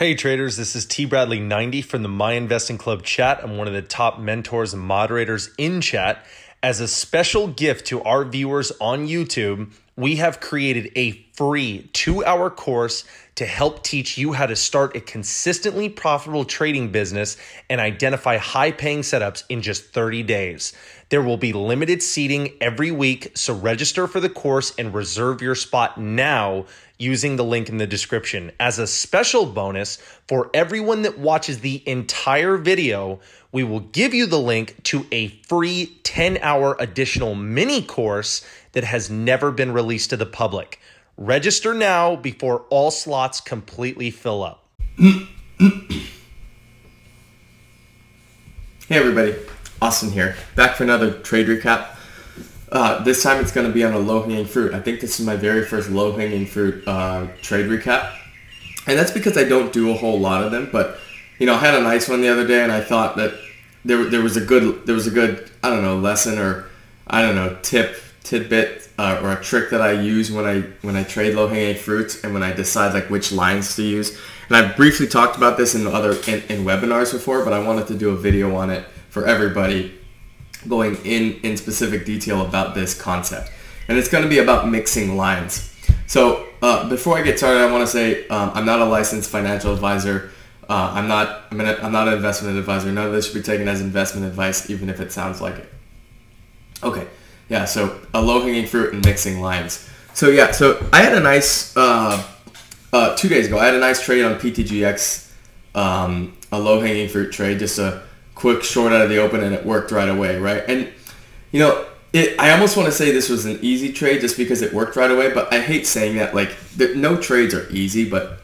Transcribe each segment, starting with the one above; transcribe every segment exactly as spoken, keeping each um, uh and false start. Hey traders, this is T Bradley ninety from the My Investing Club chat. I'm one of the top mentors and moderators in chat. As a special gift to our viewers on YouTube, we have created a free two-hour course to help teach you how to start a consistently profitable trading business and identify high-paying setups in just thirty days. There will be limited seating every week, so register for the course and reserve your spot now using the link in the description. As a special bonus for everyone that watches the entire video, we will give you the link to a free ten-hour additional mini course that has never been released to the public. Register now before all slots completely fill up. Hey everybody, Austin here, back for another trade recap. Uh, this time it's going to be on a low-hanging fruit. I think this is my very first low-hanging fruit uh, trade recap. And that's because I don't do a whole lot of them. But, you know, I had a nice one the other day, and I thought that there, there was a good, there was a good, I don't know, lesson or, I don't know, tip, tidbit, uh, or a trick that I use when I, when I trade low-hanging fruits and when I decide, like, which lines to use. And I've briefly talked about this in, other, in, in webinars before, but I wanted to do a video on it for everybody, going in in specific detail about this concept, and it's going to be about mixing lines. So uh, before I get started, I want to say um, I'm not a licensed financial advisor. Uh, I'm not I'm, an, I'm not an investment advisor. None of this should be taken as investment advice, even if it sounds like it. Okay, yeah. So a low hanging fruit and mixing lines. So yeah. So I had a nice uh, uh, two days ago. I had a nice trade on P T G X, um, a low hanging fruit trade, just a quick short out of the open, and it worked right away, right? And, you know, it, I almost want to say this was an easy trade just because it worked right away, but I hate saying that. Like, there, no trades are easy, but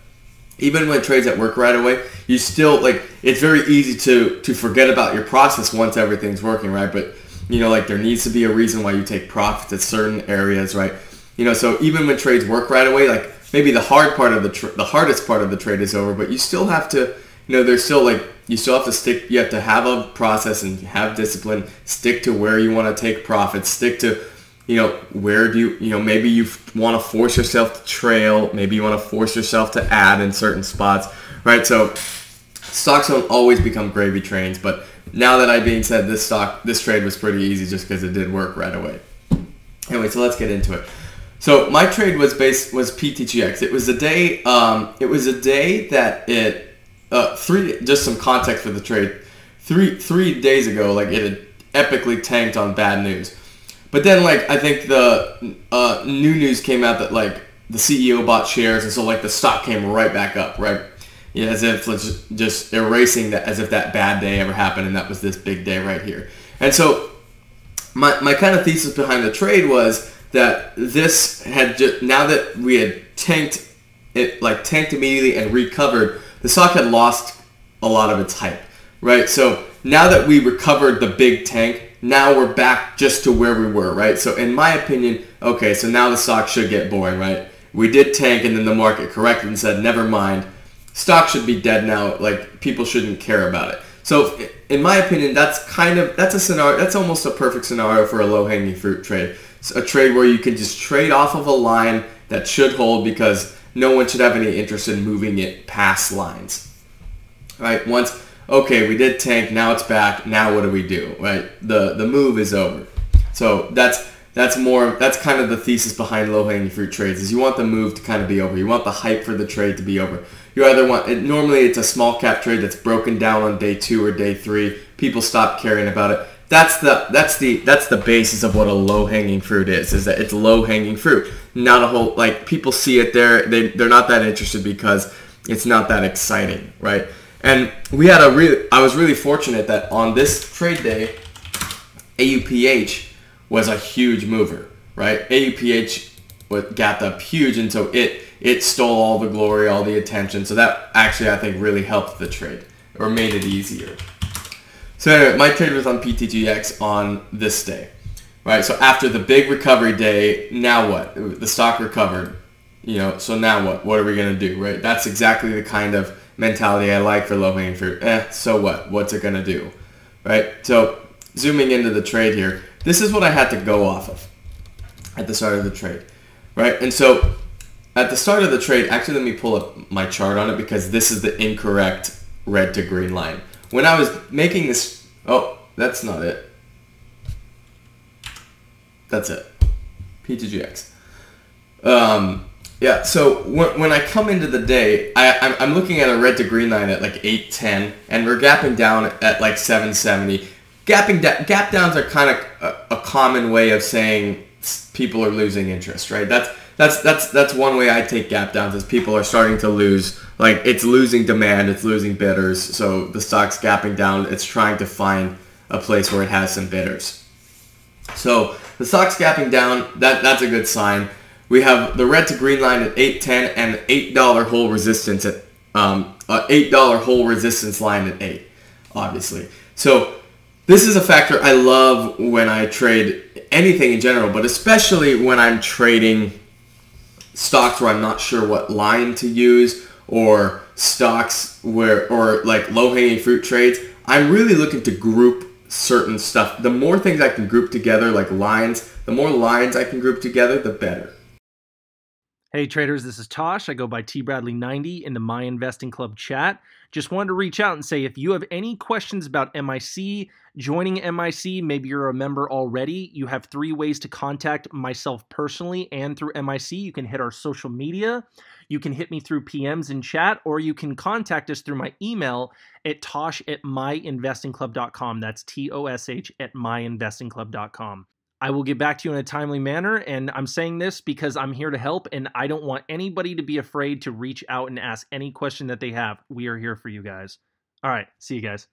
even when trades that work right away, you still, like, it's very easy to, to forget about your process once everything's working, right? But, you know, like, there needs to be a reason why you take profits at certain areas, right? You know, so even when trades work right away, like, maybe the hard part of the, tr the hardest part of the trade is over, but you still have to, you know, there's still, like, you still have to stick, you have to have a process and have discipline, stick to where you want to take profits, stick to, you know, where do you, you know, maybe you want to force yourself to trail, maybe you want to force yourself to add in certain spots, right? So stocks don't always become gravy trains, but now that I being said, this stock, this trade was pretty easy just because it did work right away. Anyway, so let's get into it. So my trade was based, was P T G X. It was a day, um, it was a day that it, Uh, three, just some context for the trade. Three three days ago, like, it had epically tanked on bad news, but then, like, I think the uh, new news came out that, like, the C E O bought shares, and so, like, the stock came right back up, right? Yeah, as if let's just erasing that, as if that bad day ever happened, and that was this big day right here. And so, my my kind of thesis behind the trade was that this had just, now that we had tanked it, like, tanked immediately and recovered, the stock had lost a lot of its hype, right? So now that we recovered the big tank, now we're back just to where we were, right? So in my opinion, okay, so now the stock should get boring, right? We did tank, and then the market corrected and said, never mind, stock should be dead now, like, people shouldn't care about it. So in my opinion, that's kind of, that's a scenario, that's almost a perfect scenario for a low-hanging fruit trade. It's a trade where you can just trade off of a line that should hold because no one should have any interest in moving it past lines, right? Once, okay, we did tank, now it's back, now what do we do, right? The the move is over. So that's that's more, that's kind of the thesis behind low-hanging fruit trades, is you want the move to kind of be over. You want the hype for the trade to be over. You either want, it, normally it's a small cap trade that's broken down on day two or day three. People stop caring about it. That's the that's the that's the basis of what a low-hanging fruit is, is that it's low-hanging fruit. Not a whole, like, people see it there, they they're not that interested because it's not that exciting, right? And we had a really, I was really fortunate that on this trade day, A U P H was a huge mover, right? A U P H got up huge, and so it it stole all the glory, all the attention. So that actually, I think, really helped the trade or made it easier. So anyway, my trade was on P T G X on this day, right? So after the big recovery day, now what? The stock recovered, you know, so now what? What are we going to do, right? That's exactly the kind of mentality I like for low-hanging fruit. Eh, so what? What's it going to do, right? So zooming into the trade here, this is what I had to go off of at the start of the trade, right? And so At the start of the trade, actually let me pull up my chart on it because this is the incorrect red to green line. When I was making this, oh, that's not it. That's it. P T G X. Um, yeah, so when, when I come into the day, I, I'm, I'm looking at a red to green line at like eight ten, and we're gapping down at like seven seventy. Gapping da gap downs are kind of a, a common way of saying people are losing interest, right? That's that's that's that's one way I take gap downs, is people are starting to lose, like it's losing demand, it's losing bidders, so the stock's gapping down, it's trying to find a place where it has some bidders. So the stock's gapping down, that, that's a good sign. We have the red to green line at eight ten and eight dollar hole resistance at um, uh, eight dollar hole resistance line at eight, obviously. So this is a factor I love when I trade anything in general, but especially when I'm trading stocks where I'm not sure what line to use, or stocks where, or like low-hanging fruit trades. I'm really looking to group certain stuff. The more things I can group together, like lines, the more lines I can group together, the better. Hey traders, this is Tosh. I go by T Bradley ninety in the My Investing Club chat. Just wanted to reach out and say if you have any questions about M I C, joining M I C, maybe you're a member already, you have three ways to contact myself personally and through M I C. You can hit our social media, you can hit me through P Ms in chat, or you can contact us through my email at tosh at my investing club dot com. That's T O S H at my investing club dot com. I will get back to you in a timely manner, and I'm saying this because I'm here to help, and I don't want anybody to be afraid to reach out and ask any question that they have. We are here for you guys. All right, see you guys.